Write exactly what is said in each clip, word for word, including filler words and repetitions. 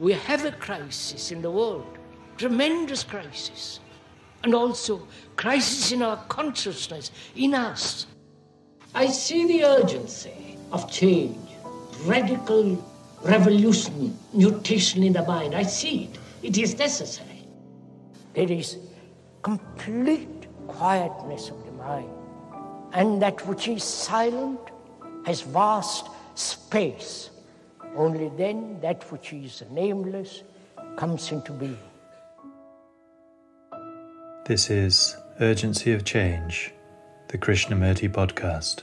We have a crisis in the world, tremendous crisis, and also crisis in our consciousness, in us. I see the urgency of change, radical revolution, mutation in the mind. I see it. It is necessary. There is complete quietness of the mind, and that which is silent has vast space. Only then that which is nameless comes into being. This is Urgency of Change, the Krishnamurti podcast.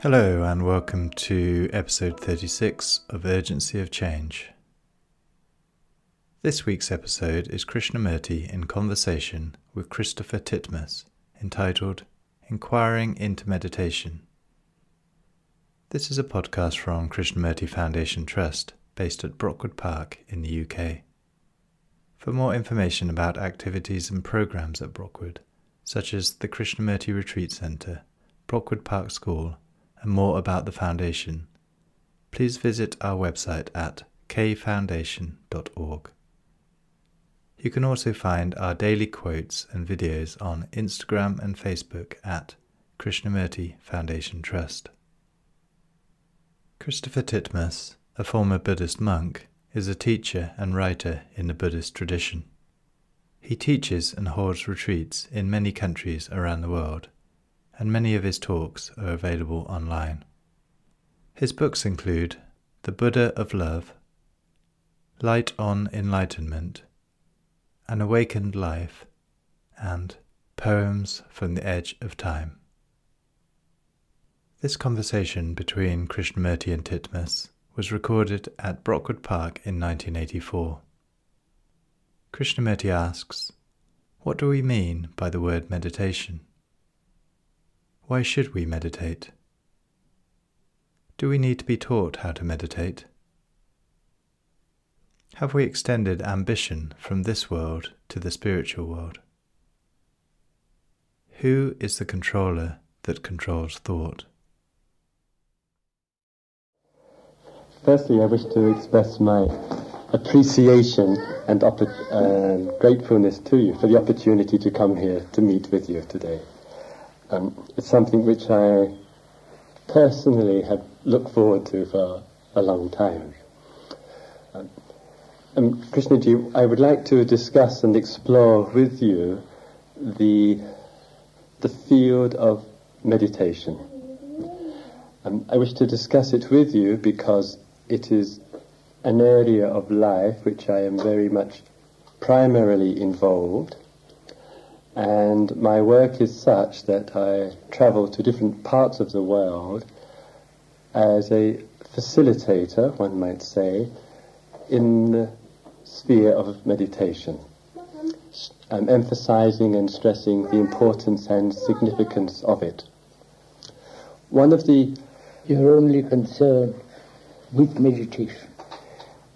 Hello and welcome to episode thirty-six of Urgency of Change. This week's episode is Krishnamurti in conversation with Christopher Titmuss, entitled Inquiring into Meditation. This is a podcast from Krishnamurti Foundation Trust, based at Brockwood Park in the U K. For more information about activities and programs at Brockwood, such as the Krishnamurti Retreat Centre, Brockwood Park School, and more about the Foundation, please visit our website at k foundation dot org. You can also find our daily quotes and videos on Instagram and Facebook at Krishnamurti Foundation Trust. Christopher Titmuss, a former Buddhist monk, is a teacher and writer in the Buddhist tradition. He teaches and holds retreats in many countries around the world, and many of his talks are available online. His books include The Buddha of Love, Light on Enlightenment, An Awakened Life, and Poems from the Edge of Time. This conversation between Krishnamurti and Titmuss was recorded at Brockwood Park in nineteen eighty-four. Krishnamurti asks, what do we mean by the word meditation? Why should we meditate? Do we need to be taught how to meditate? Have we extended ambition from this world to the spiritual world? Who is the controller that controls thought? Firstly, I wish to express my appreciation and uh, gratefulness to you for the opportunity to come here to meet with you today. Um, it's something which I personally have looked forward to for a long time. Um, Um, Krishnaji, I would like to discuss and explore with you the the field of meditation. Um, I wish to discuss it with you because it is an area of life which I am very much primarily involved, and my work is such that I travel to different parts of the world as a facilitator, one might say, in the sphere of meditation. I'm emphasizing and stressing the importance and significance of it. One of the... You're only concerned with meditation.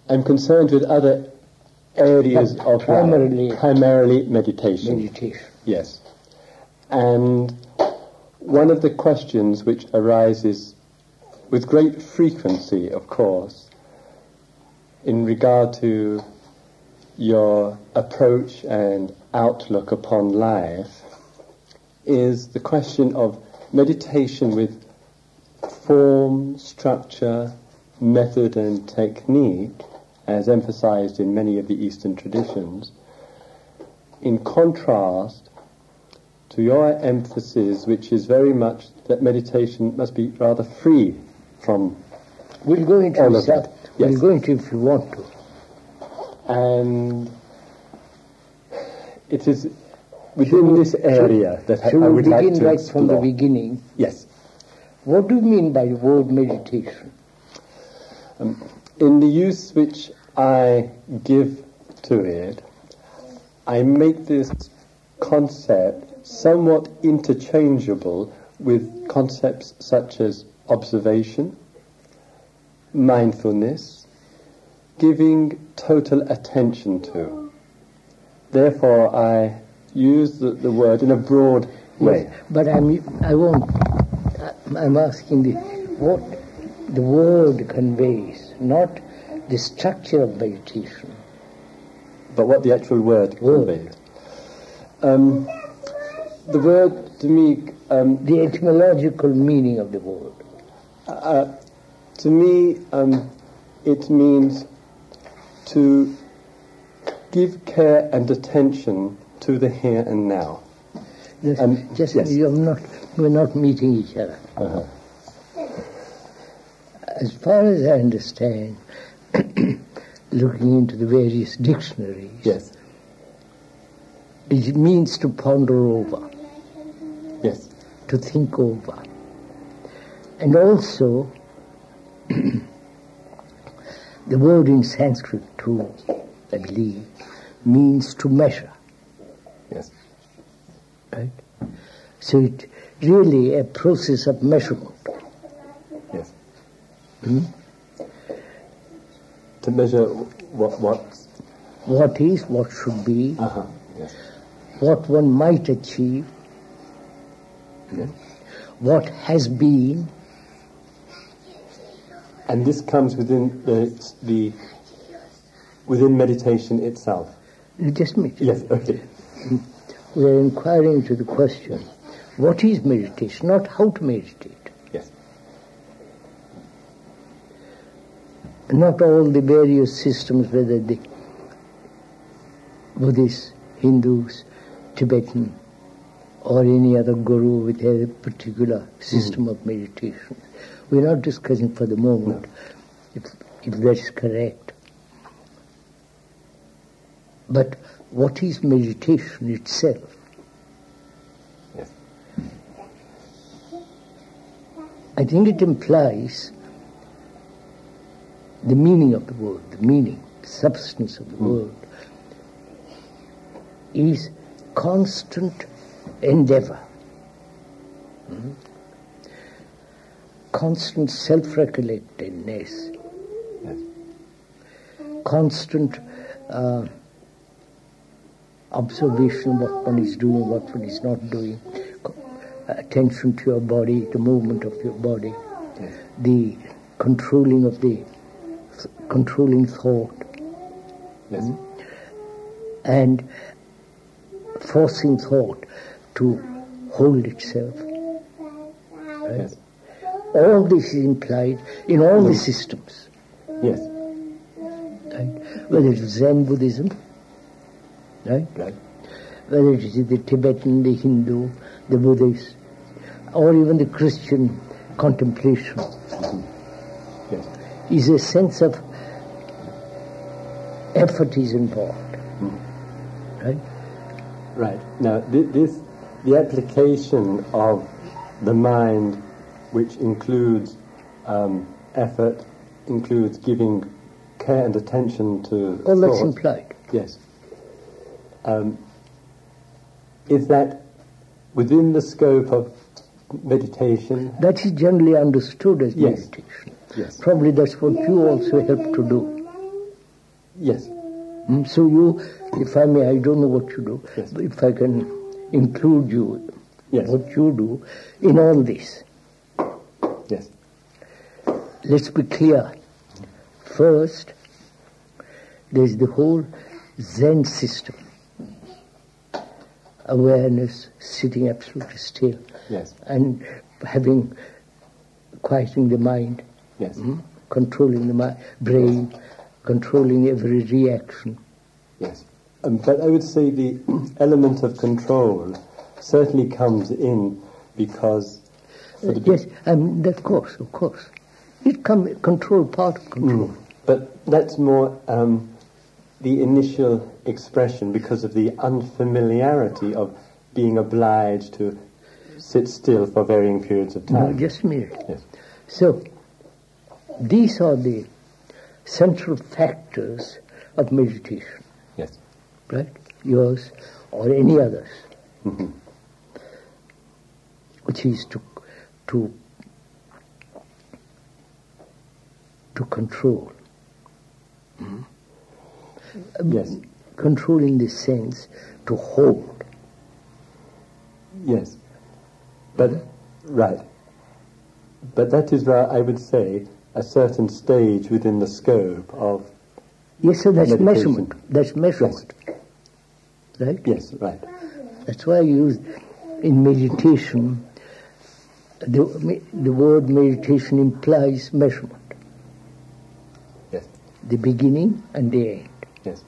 I'm concerned with other areas but of... Primarily... Primarily meditation. Meditation. Yes. And one of the questions which arises with great frequency, of course, in regard to your approach and outlook upon life is the question of meditation with form, structure, method and technique, as emphasized in many of the Eastern traditions, in contrast to your emphasis, which is very much that meditation must be rather free from we'll go into all of that. Yes. We'll go into it if you want to. And it is within this area that I would like to begin right explore. From the beginning. Yes. What do you mean by the word meditation? Um, in the use which I give to it, I make this concept somewhat interchangeable with concepts such as observation, mindfulness, giving total attention to. Therefore, I use the, the word in a broad way. Yes, but I'm, I won't. I'm asking this. what the word conveys, not the structure of meditation. But what the actual word conveys. Um, the word, to me... Um, the etymological meaning of the word. Uh, to me, um, it means to give care and attention to the here and now. Yes, um, just yes. You're not, we're not meeting each other. Uh-huh. As far as I understand, looking into the various dictionaries, yes, it means to ponder over, yes, to think over, and also the word in Sanskrit too, I believe, means to measure. Yes, right. So it's really a process of measurement. Yes. Hmm? To measure what, what? What is, what should be, uh-huh. Yes. What one might achieve, yes, what has been. And this comes within the, the within meditation itself. Just me. Yes, okay. We are inquiring to the question, what is meditation, not how to meditate. Not all the various systems, whether the Buddhists, Hindus, Tibetan, or any other guru with a particular system mm. of meditation. We're not discussing for the moment no. if, if that's correct. But what is meditation itself? Yes. I think it implies the meaning of the word, the meaning, the substance of the mm. word, is constant endeavour, mm. constant self-recollectedness, yes, constant uh, observation of what one is doing, what one is not doing, attention to your body, the movement of your body, yes, the controlling of the controlling thought, yes, mm, and forcing thought to hold itself. Right? Yes. All this is implied in all mm. the systems. Yes. Right? Whether it is Zen Buddhism, right? Right. Whether it is the Tibetan, the Hindu, the Buddhist, or even the Christian contemplation, mm-hmm, yes, is a sense of effort is involved, mm. right? Right. Now, th this, the application of the mind, which includes um, effort, includes giving care and attention to all that's implied. Yes. Um, is that within the scope of meditation? That is generally understood as yes. meditation. Yes. Probably that's what you also help to do. Yes. Mm, so you, if I may, I don't know what you do, yes, but if I can include you, yes, what you do, in all this. Yes. Let's be clear. First, there's the whole Zen system. Awareness, sitting absolutely still. Yes. And having, quieting the mind. Yes. Mm? Controlling the mind, brain, yes, controlling every reaction. Yes. Um, but I would say the element of control certainly comes in because... Uh, yes, um, of course, of course. It comes, control, part of control. Mm. But that's more um, the initial expression because of the unfamiliarity of being obliged to sit still for varying periods of time. No, just mere. Yes. So, these are the central factors of meditation. Yes. Right? Yours or any others. Mm-hmm. Which is to to to control. Mm-hmm. Yes. Control in the sense to hold. Yes. But right. But that is, uh, I would say, a certain stage within the scope of Yes, so that's meditation. measurement. That's measurement. Yes. Right? Yes, right. That's why I use in meditation, the, the word meditation implies measurement. Yes. The beginning and the end. Yes.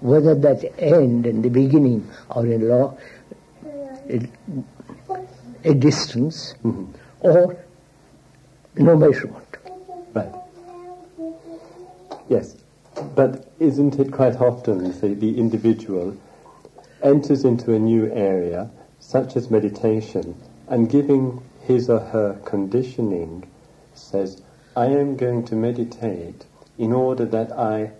Whether that end and the beginning are in law, a, a distance, mm-hmm. or no measurement. Right. Yes, but isn't it quite often, say, the individual enters into a new area, such as meditation, and giving his or her conditioning, says, I am going to meditate in order that I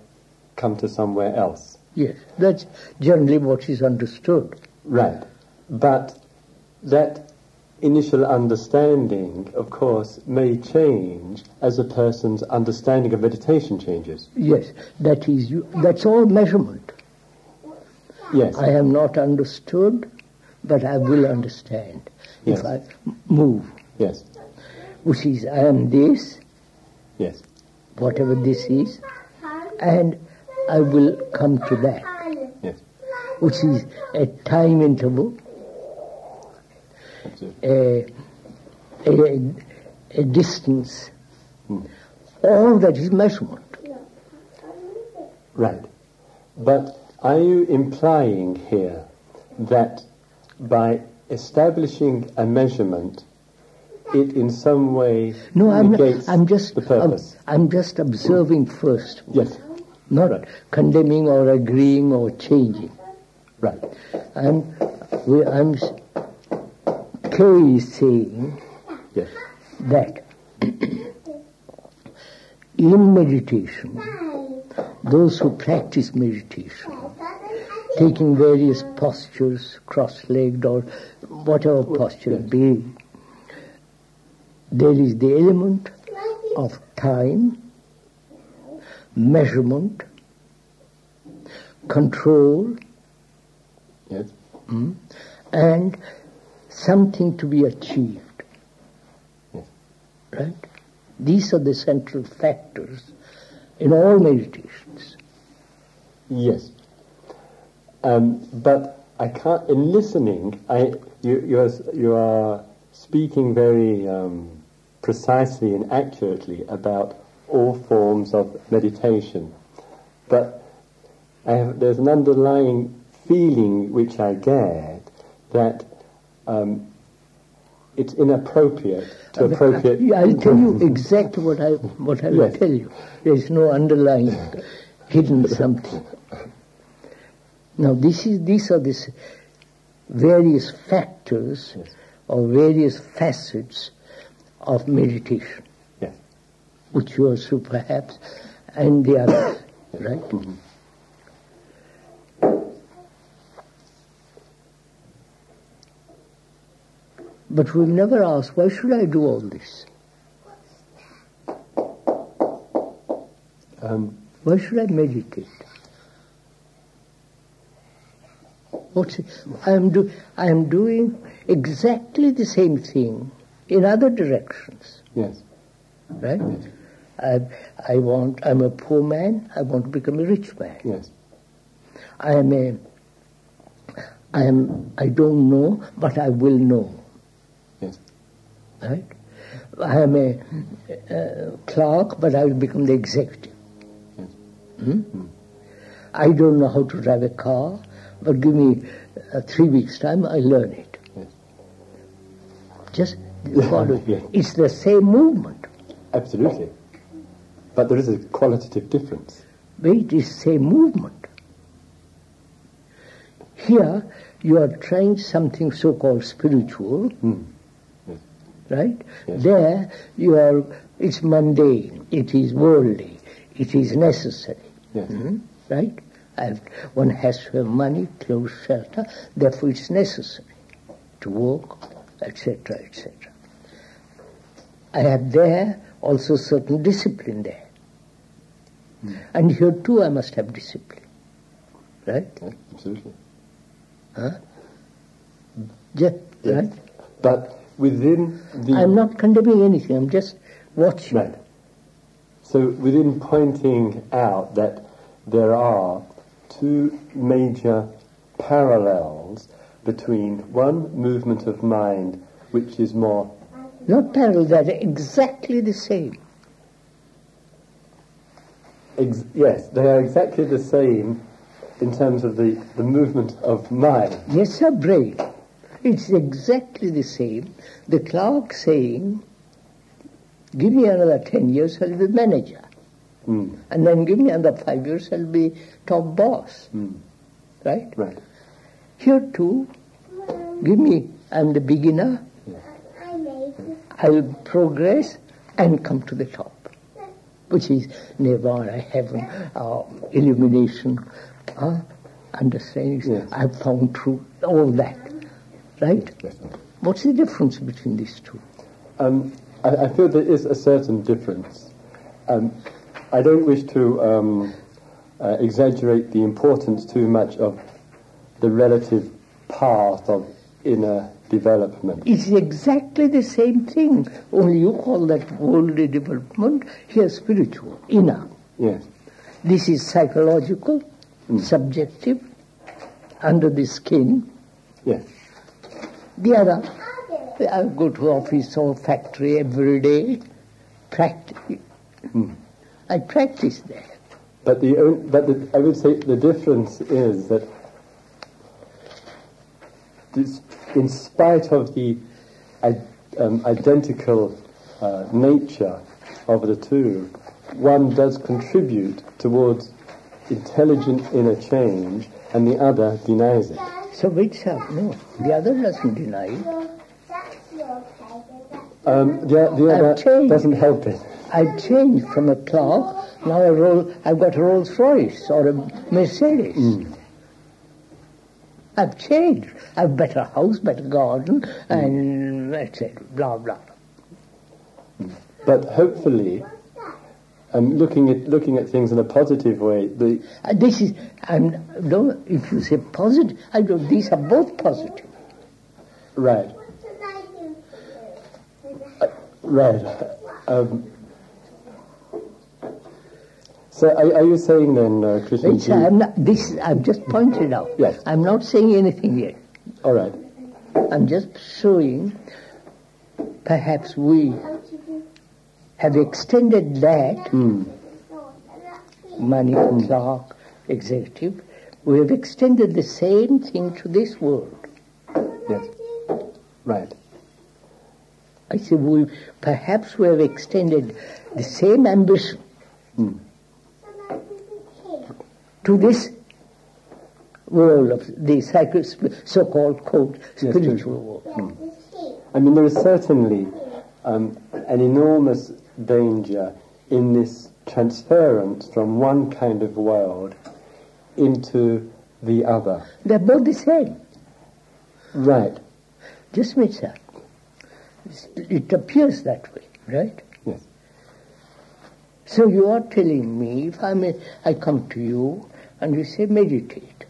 come to somewhere else. Yes, that's generally what is understood. Right, but that initial understanding, of course, may change as a person's understanding of meditation changes. Yes, that is, that's all measurement. Yes. I am not understood, but I will understand yes. if I move. Yes. Which is, I am this, yes. whatever this is, and I will come to that. Yes. Which is a time interval, A, a, a distance, hmm. all that is measurement. Right. But are you implying here that by establishing a measurement, it in some way no, I'm negates not, I'm just, the purpose? I'm, I'm just observing first. Yes. Not right. condemning or agreeing or changing. Right. I'm... We, I'm Kay is saying yes. that in meditation, those who practice meditation, taking various postures, cross-legged or whatever posture yes. it be, there is the element of time, measurement, control, yes. and something to be achieved, yes. right? These are the central factors in all meditations. Yes, um, but I can't. In listening, I you you are, you are speaking very um, precisely and accurately about all forms of meditation, but I have, there's an underlying feeling which I get that. Um, it's inappropriate to appropriate. I, I'll tell you exactly what I what I will yes. tell you. There is no underlying hidden something. Now, this is these are these various factors yes. or various facets of meditation, yes. which you are so perhaps, and the other, yes. right? Mm-hmm. But we've never asked, why should I do all this? Um, why should I meditate? What's it? I am do I am doing exactly the same thing in other directions. Yes. Right? Yes. I I want I'm a poor man, I want to become a rich man. Yes. I am a I am I don't know, but I will know. Right? I am a uh, clerk, but I will become the executive. Yes. Hmm? Mm. I don't know how to drive a car, but give me uh, three weeks' time, I learn it. Yes. Just follow yes. It's the same movement. Absolutely. But there is a qualitative difference. But it is the same movement. Here, you are trying something so-called spiritual, mm. right? Yes. There, you are, it's mundane, it is worldly, it is necessary, yes. mm-hmm. right? I've, one has to have money, clothes, shelter, therefore it's necessary to work, et cetera, et cetera. I have there also certain discipline there. Mm. And here too I must have discipline, right? Yeah, absolutely. Huh? Yeah, yeah. Right? But within the... I'm not condemning anything, I'm just watching. Right. So within pointing out that there are two major parallels between one movement of mind which is more... Not parallel, they're exactly the same. Ex yes, they are exactly the same in terms of the, the movement of mind. Yes, sir, brain. It's exactly the same. The clerk saying, give me another ten years, I'll be manager. Mm. And then give me another five years, I'll be top boss. Mm. Right? Right. Here too, give me, I'm the beginner, yeah. I'll progress and come to the top. Which is Nirvana, heaven, uh, illumination, uh, understanding, yes. I've found truth, all that. Right? Yes. What's the difference between these two? Um, I, I feel there is a certain difference. Um, I don't wish to um, uh, exaggerate the importance too much of the relative path of inner development. It's exactly the same thing, only you call that worldly development, here spiritual, inner. Yes. This is psychological, mm. subjective, under the skin. Yes. The other, I go to office or factory every day, practice. Mm. I practice there. But the only, but the, I would say the difference is that this, in spite of the um, identical uh, nature of the two, one does contribute towards intelligent inner change and the other denies it. So which side? No, the other doesn't deny it. Um, the, the other changed. Doesn't help it. I changed from a clerk, now I roll, I've got a Rolls Royce or a Mercedes. Mm. I've changed. I've better house, better garden, and that's it, blah, blah. But hopefully, I'm looking at, looking at things in a positive way. The uh, this is, I'm, don't, if you say positive, I don't, these are both positive. Right. Uh, right. Um, So are, are you saying then, uh, Krishnamurti? I'm not, this I've just pointed out. Yes. I'm not saying anything yet. All right. I'm just showing perhaps we have extended that, mm. money, mm. clerk, executive, we have extended the same thing to this world. Yes. Right. I say we, perhaps we have extended the same ambition. Mm. To this world of the psycho so-called, quote, spiritual yes, world. Mm. I mean, there is certainly um, an enormous danger in this transference from one kind of world into the other. They're both the same. Right. Just a minute, sir. It appears that way, right? Yes. So you are telling me, if I, may, I come to you, and you say, meditate.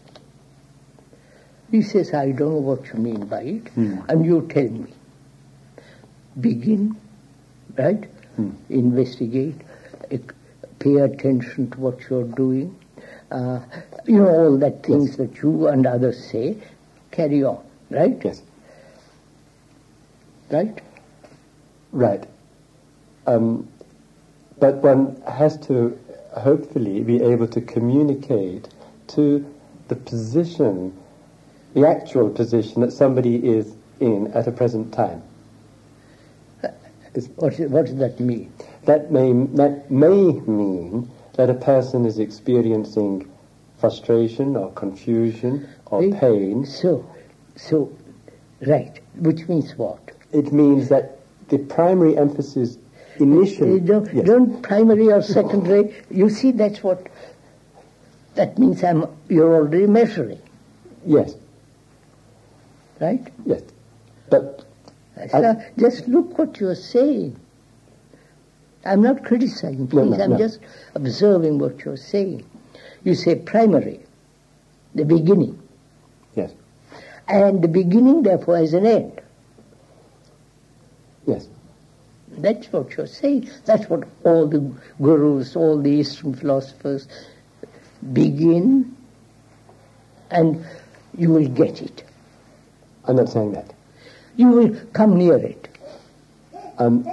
He says, I don't know what you mean by it, mm. and you tell me. Begin, right? Mm. Investigate, pay attention to what you're doing. Uh, you know, all that things yes. that you and others say, carry on, right? Yes. Right? Right. Um, but one has to hopefully be able to communicate to the position, the actual position that somebody is in at a present time. What, what does that mean? That may, that may mean that a person is experiencing frustration or confusion or right. pain. So, so, right, which means what? It means that the primary emphasis initially... Don't, yes. don't primary or secondary, you see that's what... That means I'm, you're already measuring. Yes. Right? Yes. But... So just look what you're saying. I'm not criticizing, please. No, no, I'm no. just observing what you're saying. You say primary, the beginning. Yes. And the beginning, therefore, has an end. Yes. That's what you're saying. That's what all the gurus, all the Eastern philosophers begin, and you will get it. I'm not saying that. You will come near it. Um,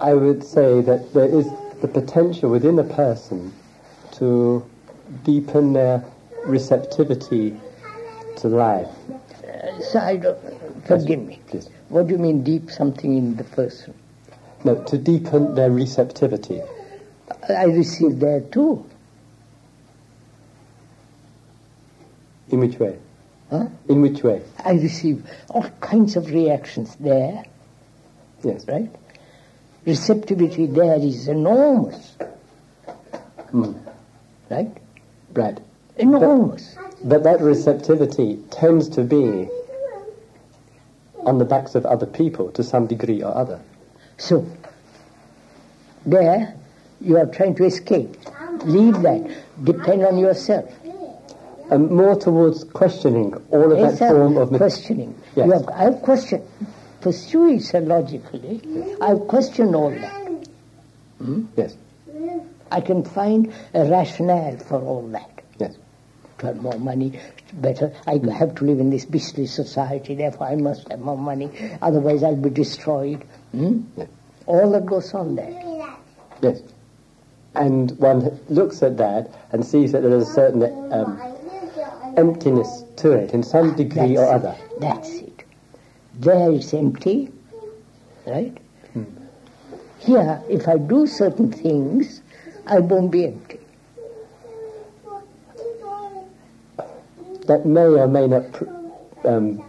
I would say that there is the potential within a person to deepen their receptivity to life. Uh, so I don't, forgive yes, me. Please. What do you mean deep something in the person? No, to deepen their receptivity. I received there too. In which way? Huh? In which way? I receive all kinds of reactions there. Yes. Right? Receptivity there is enormous. Mm. Right? Right. Enormous. But, but that receptivity tends to be on the backs of other people to some degree or other. So, there you are trying to escape. Leave that. Depend on yourself. And more towards questioning all of yes, that form of... questioning. Yes. You have, I've questioned. Pursue it so logically. Yes. I've questioned all that. Hmm? Yes. I can find a rationale for all that. Yes. To have more money, better. I have to live in this beastly society, therefore I must have more money, otherwise I'll be destroyed. Hmm? Yes. All that goes on there. Yes. And one looks at that and sees that there is a certain... Um, emptiness to it in some degree or other. That's it. There it's empty, right? Hmm. Here, if I do certain things, I won't be empty. That may or may not pr um,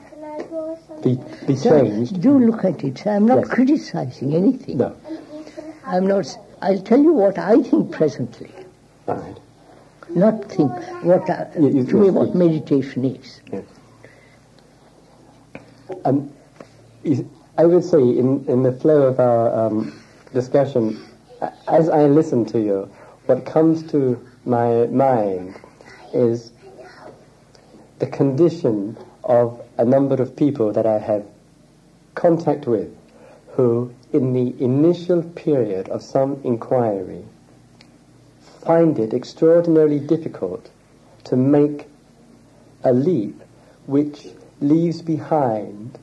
be, be changed. So, do look at it. I'm not yes. criticizing anything. No. I'm not. I'll tell you what I think presently. All right. Not think what uh, yeah, you, to me what yes. meditation is. Yes. Um, I would say in, in the flow of our um, discussion, as I listen to you, what comes to my mind is the condition of a number of people that I have contact with who in the initial period of some inquiry find it extraordinarily difficult to make a leap which leaves behind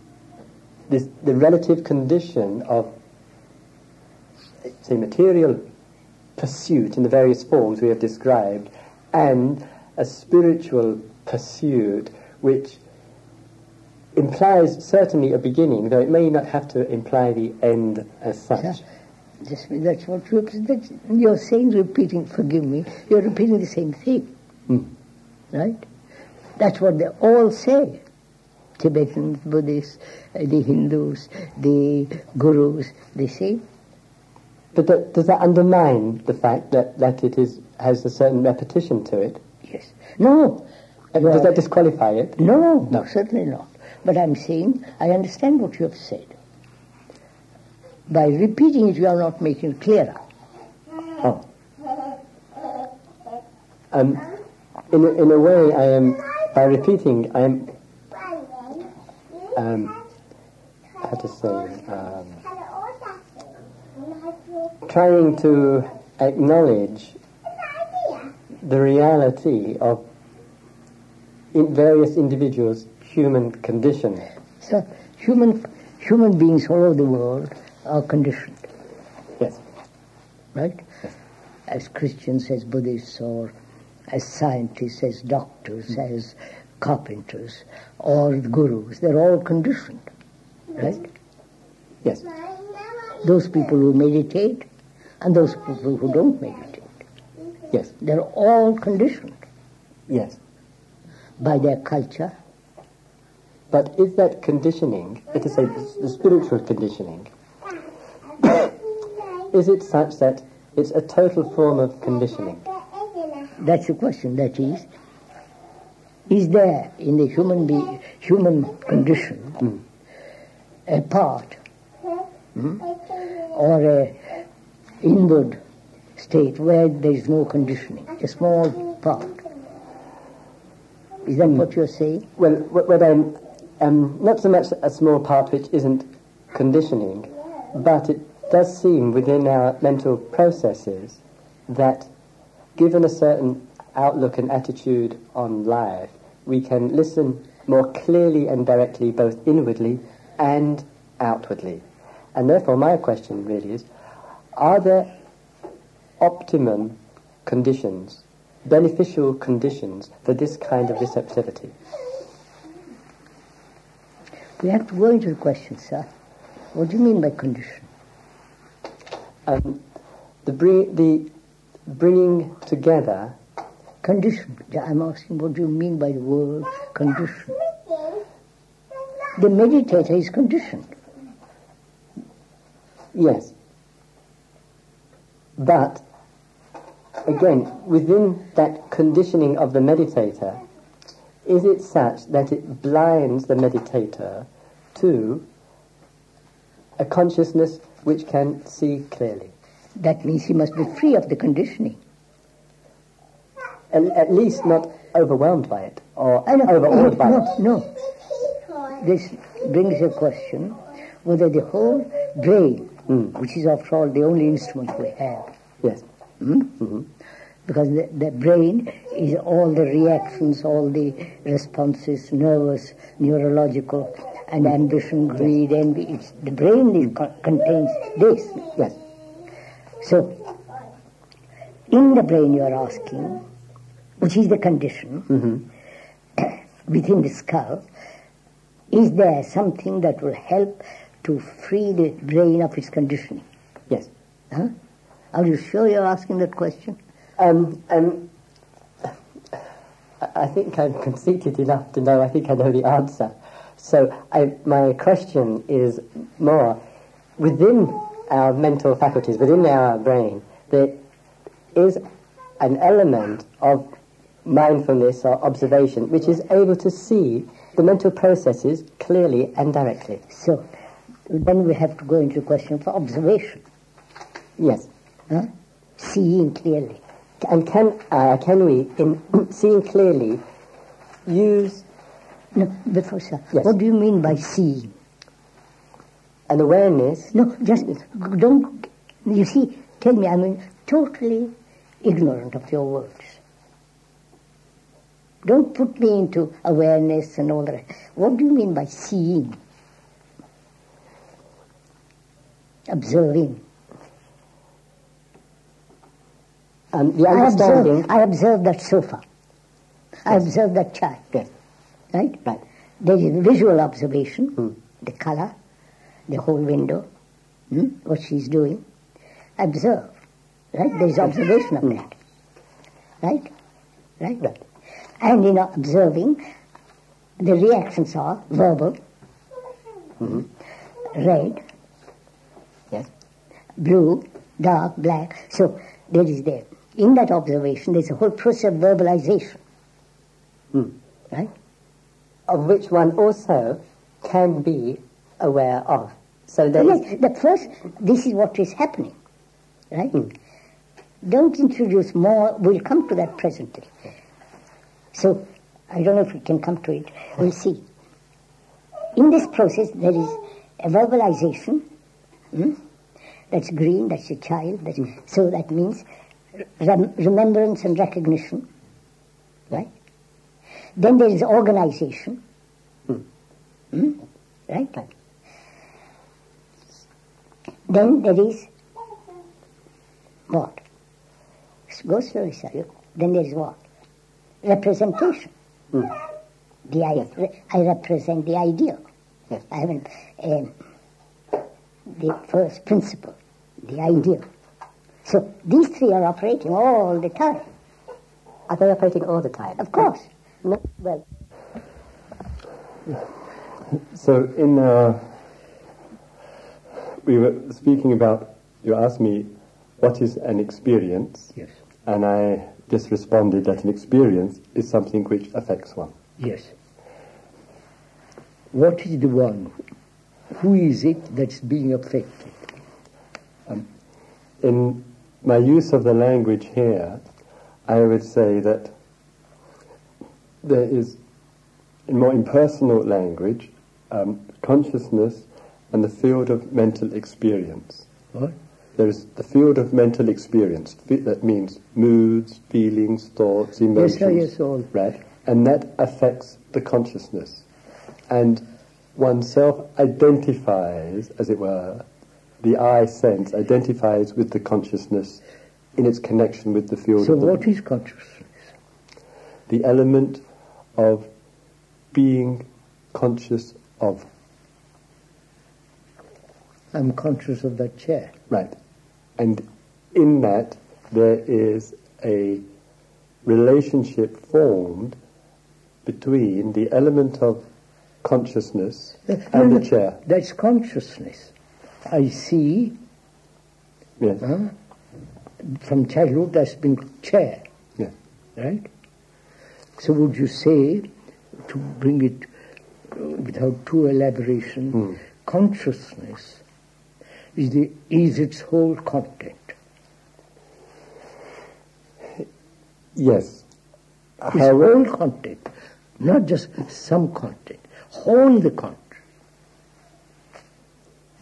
this, the relative condition of, say, material pursuit in the various forms we have described, and a spiritual pursuit which implies certainly a beginning, though it may not have to imply the end as such. Just, that's what you, that's, you're saying, repeating, forgive me, you're repeating the same thing. Mm. Right? That's what they all say. Tibetans, Buddhists, uh, the Hindus, the gurus, they say. But that, does that undermine the fact that, that it is, has a certain repetition to it? Yes. No. And does that disqualify it? No, no, certainly not. But I'm saying, I understand what you have said. By repeating it, you are not making it clearer. Oh. Um, in, a, in a way, I am, by repeating, I am, um, how to say, um, trying to acknowledge the reality of in various individuals' human condition. So, human, human beings all over the world are conditioned. Yes. Right? Yes. As Christians, as Buddhists, or as scientists, as doctors, mm. as carpenters, or gurus, they're all conditioned. Right? Yes. Those people who meditate and those people who don't meditate. Yes. They're all conditioned. Yes. By their culture. But is that conditioning, let us say the spiritual conditioning, is it such that it's a total form of conditioning? That's the question. That is, is there in the human be human condition mm. a part mm. or a inward state where there is no conditioning, a small part? Is that mm. what you're saying? Well, what I'm um, not so much a small part which isn't conditioning, But it does seem within our mental processes that given a certain outlook and attitude on life, we can listen more clearly and directly, both inwardly and outwardly. And therefore my question really is, are there optimum conditions, beneficial conditions for this kind of receptivity? We have to go into the question, sir. What do you mean by condition? Um, the, bring, the bringing together... Condition. I'm asking what do you mean by the word condition? The meditator is conditioned. Yes. But, again, within that conditioning of the meditator, is it such that it blinds the meditator to a consciousness which can see clearly? That means he must be free of the conditioning. At, at least not overwhelmed by it, or know, overawed by no, it. No, no. This brings a question whether the whole brain, mm. which is after all the only instrument we have, yes, hmm? mm-hmm. because the, the brain is all the reactions, all the responses, nervous, neurological, and mm. ambition, greed, yes. envy. It's, the brain is, contains this. Yes. So, in the brain you are asking, which is the condition, mm-hmm. within the skull, is there something that will help to free the brain of its conditioning? Yes. Huh? Are you sure you're asking that question? Um, um, I think I'm conceited enough to know I think I know the answer. So I, my question is more, within our mental faculties, within our brain, there is an element of mindfulness or observation which is able to see the mental processes clearly and directly. So, then we have to go into the question for observation. Yes. Huh? Seeing clearly. And can uh, can we, in seeing clearly, use... No, before, sir, yes. What do you mean by seeing? An awareness... No, just don't... You see, tell me, I mean, totally ignorant of your words. Don't put me into awareness and all that. What do you mean by seeing? Observing. Um, the understanding. I observe, I observe that sofa. Yes. I observe that chair. Yes. Right? Right. There is visual observation, mm. the colour, the whole window, mm. what she's doing. Observe. Right? There is observation of mm. that. Right? Right? Right. And in observing, the reactions are verbal, mm-hmm. red, yes. blue, dark, black. So there is there. In that observation, there's a whole process of verbalization. Mm. Right? Of which one also can be aware of. So there yes, is... The first, this is what is happening. Right? Mm. Don't introduce more. We'll come to that presently. So, I don't know if we can come to it, we'll see. In this process there is a verbalization, hmm? that's green, that's a child, that's, mm. so that means rem remembrance and recognition, right? Then there is organization, mm. Hmm? right? right? Then there is what? Go slowly, sir. Then there is what? Representation. Mm. The I, yes. re, I represent the ideal. Yes. I haven't um, the first principle, the ideal. Mm. So these three are operating all the time. Are they operating all the time? Of course. Mm. No, well. So in uh, we were speaking about. You asked me, what is an experience? Yes. And I. just responded that an experience is something which affects one. Yes. What is the one? Who is it that's being affected? Um, in my use of the language here, I would say that there is, in more impersonal language, um, consciousness and the field of mental experience. Right? There is the field of mental experience. That means moods, feelings, thoughts, emotions. Yes, yes, all. Right? And that affects the consciousness. And oneself identifies, as it were, the I sense identifies with the consciousness in its connection with the field so of the... So what is consciousness? The element of being conscious of. I'm conscious of that chair. Right. And in that there is a relationship formed between the element of consciousness that, and no, the chair. That's consciousness. I see. Yes. Huh? From childhood that's been chair. Yes. Right? So would you say, to bring it without too elaboration, mm. consciousness is, the, is its whole content? Yes. Its whole content, not just some content, whole the content.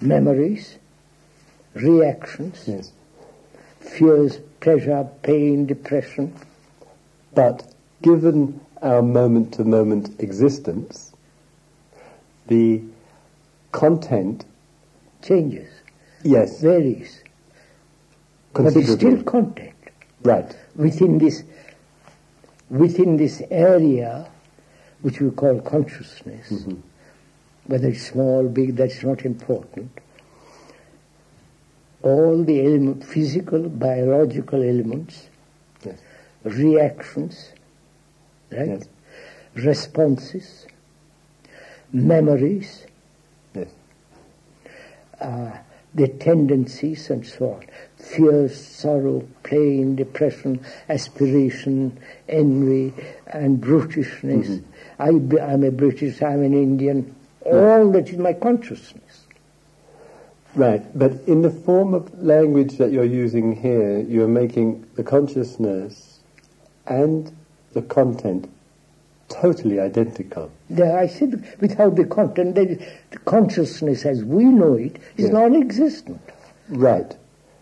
Memories, reactions, yes. fears, pleasure, pain, depression. But given our moment-to-moment existence, the content changes, yes, varies, but it's still content. Right. Within this, within this area, which we call consciousness, mm-hmm. whether it's small, big, that's not important. All the element, physical, biological elements, yes. reactions, right, yes. responses, memories, yes. uh, their tendencies and so on. Fear, sorrow, pain, depression, aspiration, envy and brutishness. Mm-hmm. I, I'm a British, I'm an Indian. Right. All that is my consciousness. Right, but in the form of language that you're using here, you're making the consciousness and the content totally identical. Yeah, I said without the content, the consciousness as we know it is yeah. non-existent. Right.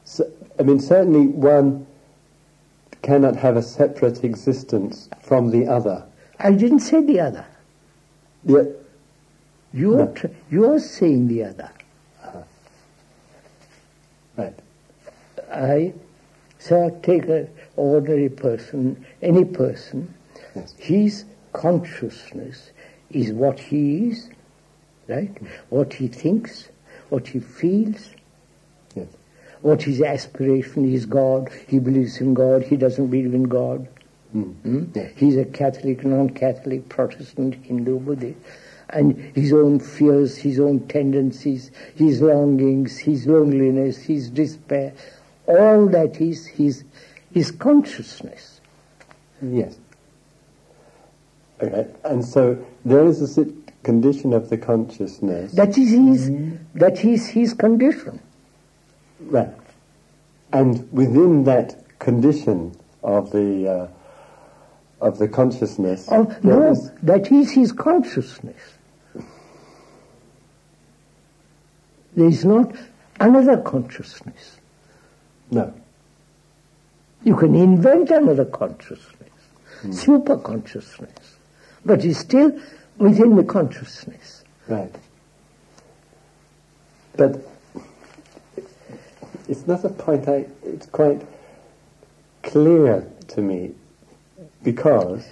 So, I mean, certainly one cannot have a separate existence from the other. I didn't say the other. Yeah. You're, no. you're saying the other. Uh-huh. Right. I, so I take an ordinary person, any person, yes. he's consciousness is what he is, right? Mm. What he thinks, what he feels, yes. what his aspiration is God, he believes in God, he doesn't believe in God. Mm. Mm? Yes. He's a Catholic, non-Catholic, Protestant, Hindu, Buddhist, and his own fears, his own tendencies, his longings, his loneliness, his despair, all that is his, his consciousness. Yes. Okay. And so there is a condition of the consciousness. That is his, mm-hmm. that is his condition. Right. And within that condition of the uh, of the consciousness, oh, no, is... that is his consciousness. There is not another consciousness. No. You can invent another consciousness, mm. super consciousness. But it's still within the consciousness. Right. But it's not a point I... It's quite clear to me because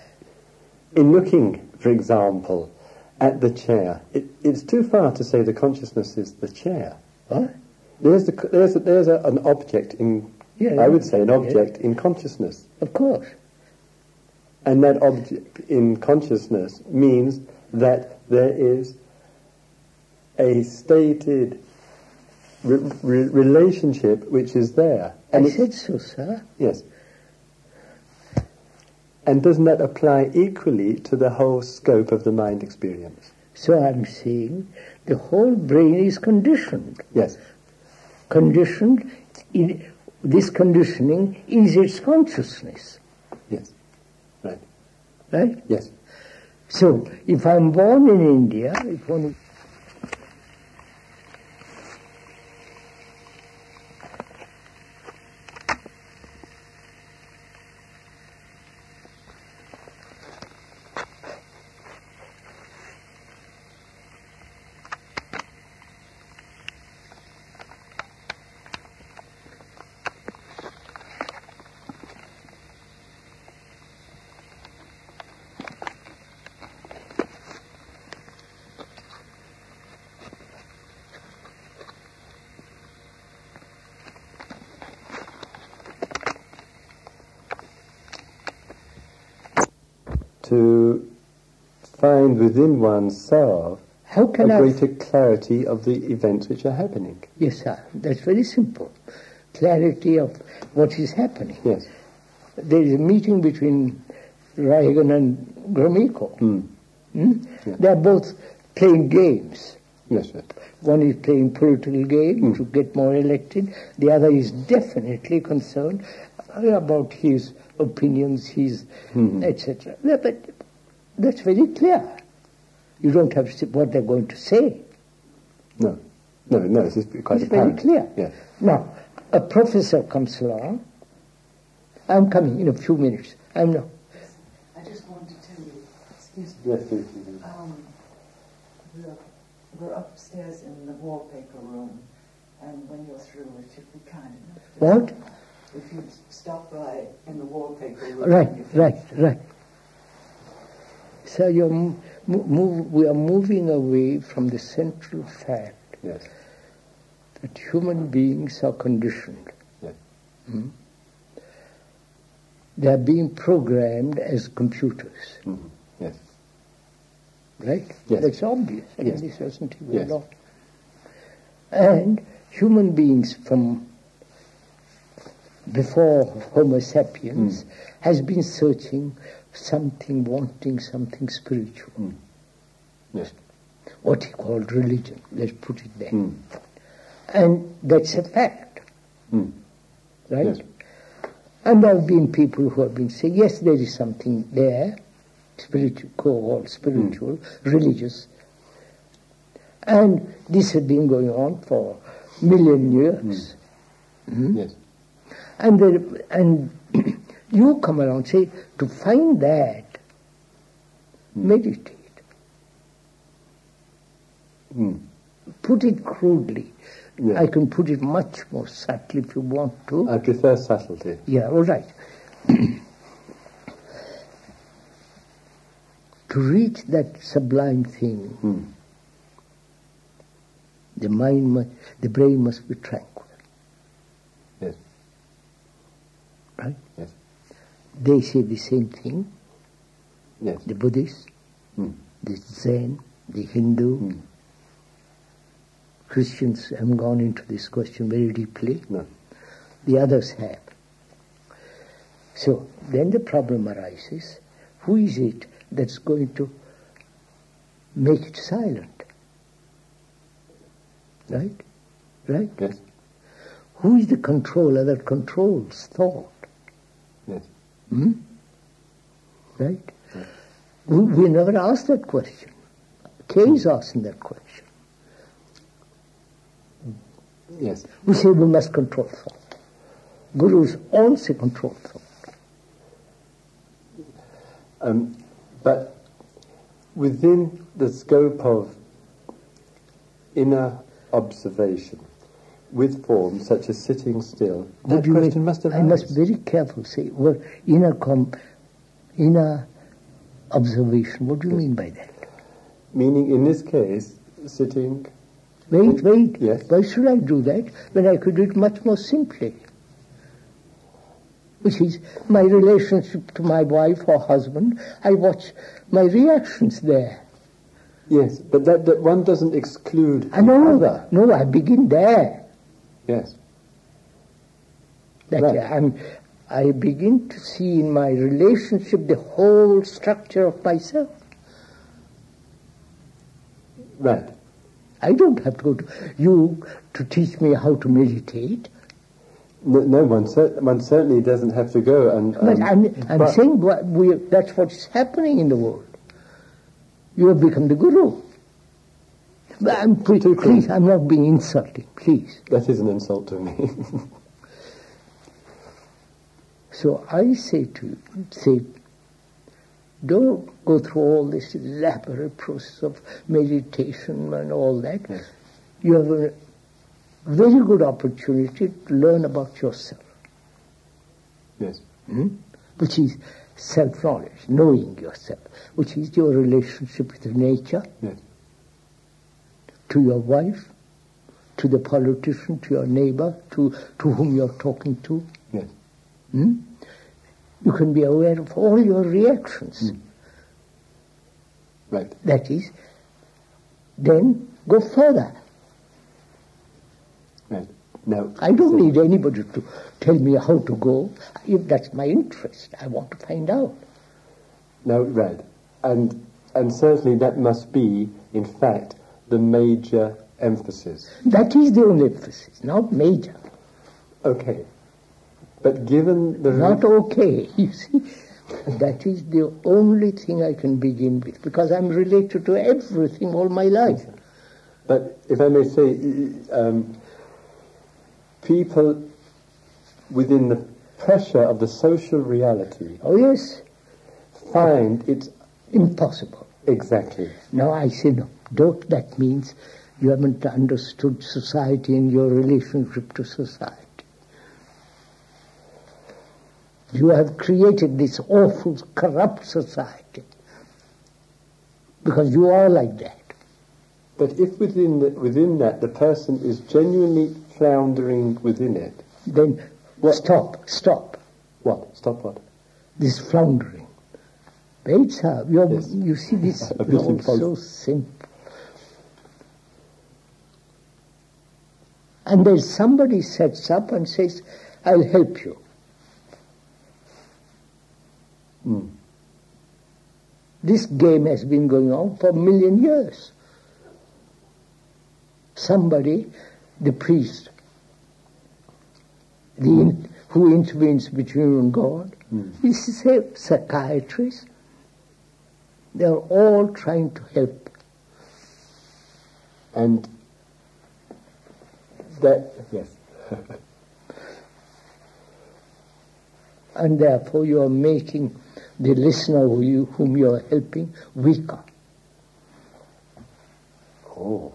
in looking, for example, at the chair, it, it's too far to say the consciousness is the chair. What? There's, the, there's, a, there's a, an object in... Yeah, I would say an object yeah. in consciousness. Of course. And that object in consciousness means that there is a stated re re relationship which is there. And I said so, sir. Yes. And doesn't that apply equally to the whole scope of the mind experience? So I'm saying the whole brain is conditioned. Yes. Conditioned, in, this conditioning is its consciousness. Yes. Right. Right? Yes. So, if I'm born in India, if one to find within oneself how can a greater I clarity of the events which are happening. Yes, sir. That's very simple. Clarity of what is happening. Yes. There is a meeting between Reagan and Gromyko. Mm. Mm? Yes. They are both playing games. Yes, sir. One is playing political game mm. to get more elected. The other is definitely concerned about his opinions, his mm. et cetera. Yeah, but that's very clear. You don't have to see what they're going to say. No, no, no. This is quite it's apparent. Very clear. Yes. Now, a professor comes along. I'm coming in a few minutes. I'm not. I just want to tell you. Excuse me. Yes, please. Um, the, we're upstairs in the wallpaper room, and when you're through, if you'd be kind enough. To what? Know, if you stop by in the wallpaper room. Right, right, right. So you're m move, we are moving away from the central fact yes. that human beings are conditioned. Yes. Hmm? They are being programmed as computers. Mm-hmm. Yes. Right? Yes. That's obvious. I mean, yes. This doesn't even yes. know. And human beings from before Homo sapiens mm. has been searching something, wanting something spiritual. Mm. Yes. What he called religion. Let's put it there. Mm. And that's a fact. Mm. Right? Yes. And there have been people who have been saying, yes, there is something there, spiritual, called spiritual, mm. religious. And this has been going on for a million years. Mm. Mm. Yes. And, there, and you come along and say, to find that, mm. meditate. Mm. Put it crudely. Yes. I can put it much more subtly if you want to. I prefer subtlety. Yeah, all right. To reach that sublime thing, mm. the mind, must, the brain must be tranquil. Yes. Right? Yes. They say the same thing. Yes. The Buddhists, mm. the Zen, the Hindu. Mm. Christians have gone into this question very deeply. No. The others have. So then the problem arises, who is it that's going to make it silent? Right? Right? Yes. Who is the controller that controls thought? Yes. Hmm? Right? Yes. We, we never asked that question. Kay is asking that question. Yes. We say we must control thought. Gurus also control thought. Um, but within the scope of inner observation, with forms such as sitting still, that question make, must arise. I must be very careful, say, well, inner, com, inner observation, what do you yes. mean by that? Meaning, in this case, sitting... Wait, wait, yes. Why should I do that when I could do it much more simply? Which is my relationship to my wife or husband, I watch my reactions there. Yes, but that, that one doesn't exclude I know, other. No, I begin there. Yes. That right. I'm, I begin to see in my relationship the whole structure of myself. Right. I don't have to go to you to teach me how to meditate. No, no one, cer one certainly doesn't have to go. And, um, but I'm, I'm but saying what we, that's what's happening in the world. You have become the guru. But I'm, please, please, I'm not being insulting, please. That is an insult to me. So I say to you, say, don't go through all this elaborate process of meditation and all that. Yes. You have a very good opportunity to learn about yourself. Yes. Hmm? Which is self-knowledge, knowing yourself, which is your relationship with nature, yes. to your wife, to the politician, to your neighbor, to, to whom you're talking to. Yes. Hmm? You can be aware of all your reactions. Mm. Right. That is, then go further. Right. No. I don't so, need anybody to tell me how to go. If that's my interest, I want to find out. No, right. And, and certainly that must be, in fact, the major emphasis. That is the only emphasis, not major. Okay. But given the... Not okay, you see. That is the only thing I can begin with, because I'm related to everything all my life. But if I may say, um, people within the pressure of the social reality... Oh, yes. ...find it's... impossible. Exactly. Now I say, no, don't, that means you haven't understood society and your relationship to society. You have created this awful, corrupt society, because you are like that. But if within, the, within that the person is genuinely floundering within it... Then what? stop, stop. What? Stop what? This floundering. Beitza, yes. You see, this is all so simple. And then somebody sets up and says, I'll help you. Mm. This game has been going on for a million years. Somebody, the priest, the mm. in, who intervenes between you and God, mm. this is a psychiatrist. They are all trying to help. And that, yes. And therefore you are making the listener who you, whom you are helping weaker. Oh.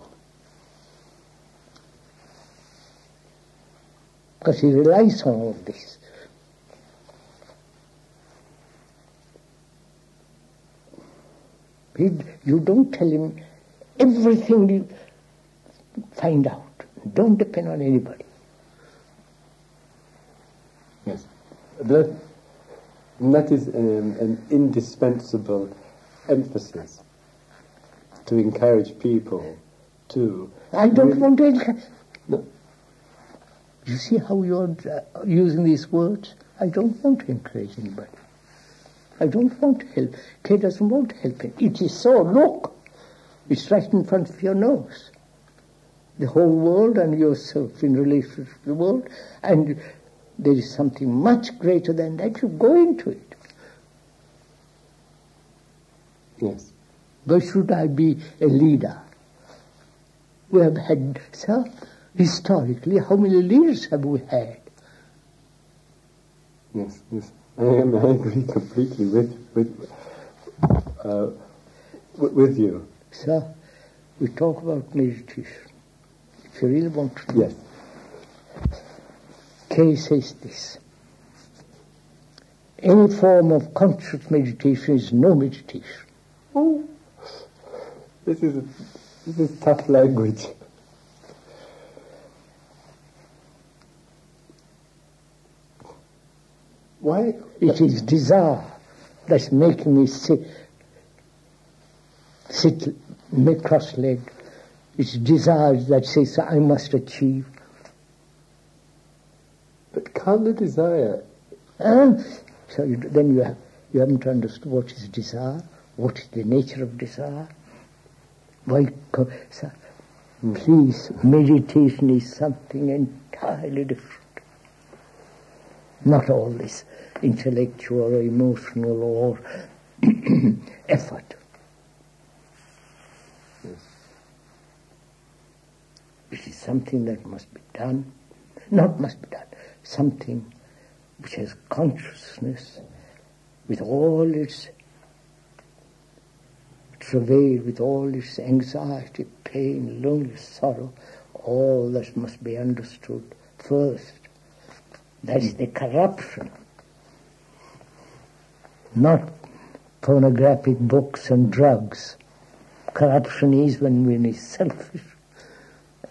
Because he relies on all this. He, you don't tell him everything you find out. Don't depend on anybody. Yes. That, that is um, an indispensable emphasis to encourage people to... I don't really want to encourage... No. You see how you're uh, using these words? I don't want to encourage anybody. I don't want to help. Kay doesn't want to help him. It is so, look. It's right in front of your nose. The whole world and yourself in relation to the world, and there is something much greater than that. You go into it. Yes. Why should I be a leader? We have had, sir, historically, how many leaders have we had? Yes, yes. I am. I agree completely with with uh, with you, sir. We talk about meditation. If you really want to, yes. Kay says this: any form of conscious meditation is no meditation. Oh, this is a, this is tough language. Why? It is desire that's making me sit, sit cross-legged. It's desire that says, I must achieve. But can't the desire... Uh, so you, then you, have, you haven't understood what is desire, what is the nature of desire. Why, so, please, meditation is something entirely different. Not all this intellectual or emotional or effort. Yes. It is something that must be done, not must be done, something which has consciousness with all its travail, with all its anxiety, pain, loneliness, sorrow, all that must be understood first. That is the corruption. Not pornographic books and drugs. Corruption is when one is selfish,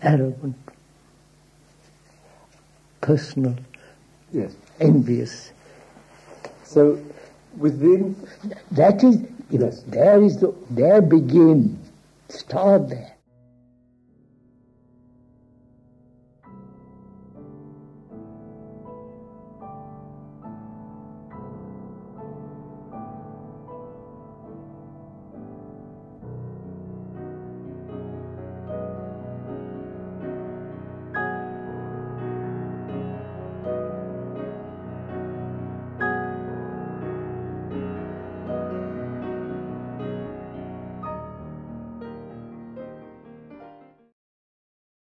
arrogant, personal, yes, envious. So within. That is, you know, there is the, there begin, start there.